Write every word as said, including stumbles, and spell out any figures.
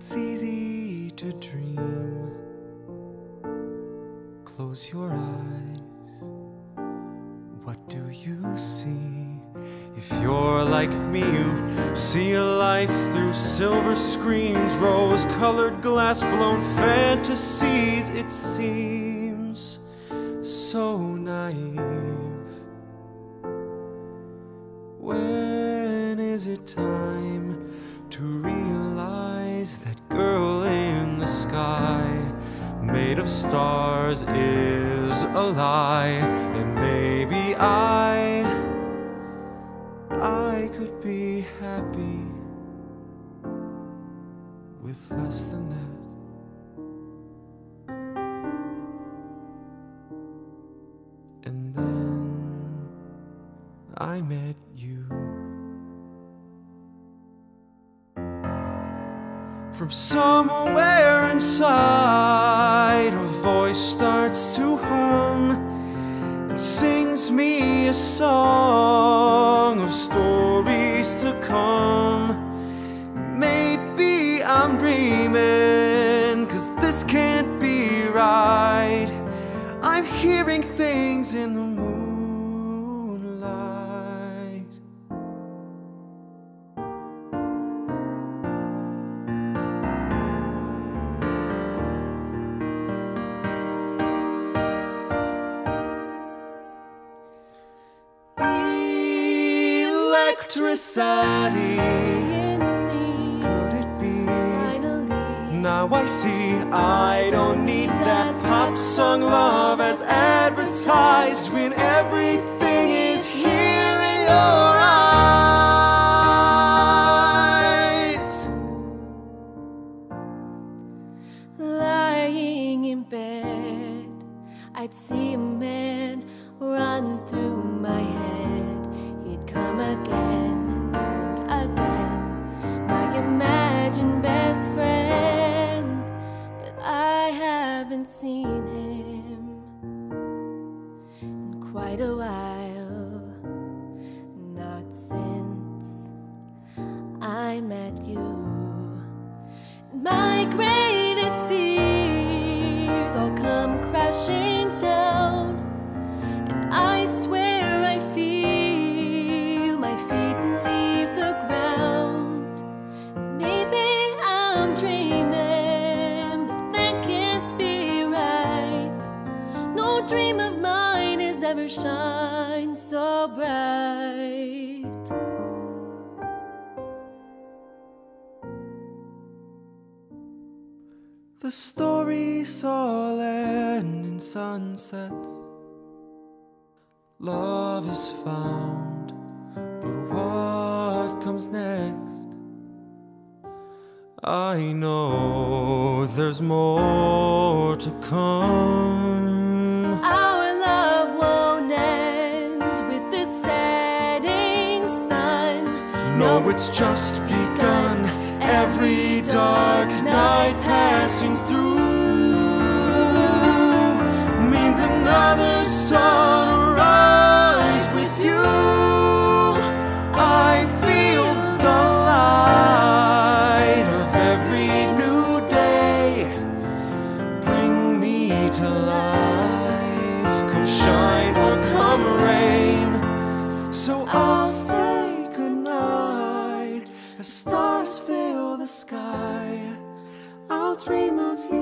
it's easy to dream. Close your eyes, what do you see? If you're like me, you see a life through silver screens, rose-colored glass, blown fantasies. It seems so naive. When is it time to realize that girl in the sky, made of stars, is a lie? And maybe I I could be happy with less than that. And then I met you. From somewhere inside, a voice starts to hum and sings me a song of stories to come. Maybe I'm dreaming, 'cause this can't be right. I'm hearing things in the moonlight. Electricity in me, could it be? Finally, now I see I don't need that pop song love as advertised. When everything is here in your eyes, lying in bed, I'd see a man run through my head. Come again and again, my imagined best friend, but I haven't seen him in quite a while, not since I met you. My greatest fears all come crashing down, and I swear I feel feet leave the ground. Maybe I'm dreaming, but that can't be right. No dream of mine has ever shined so bright. The stories all end in sunsets. Love is found, but what comes next? I know there's more to come. Our love won't end with the setting sun. No, it's just begun. Every dark night passing through means another sunrise with you. I feel the light of every new day bring me to life. Come shine or come rain, so I'll say goodnight. As stars fill the sky, I'll dream of you.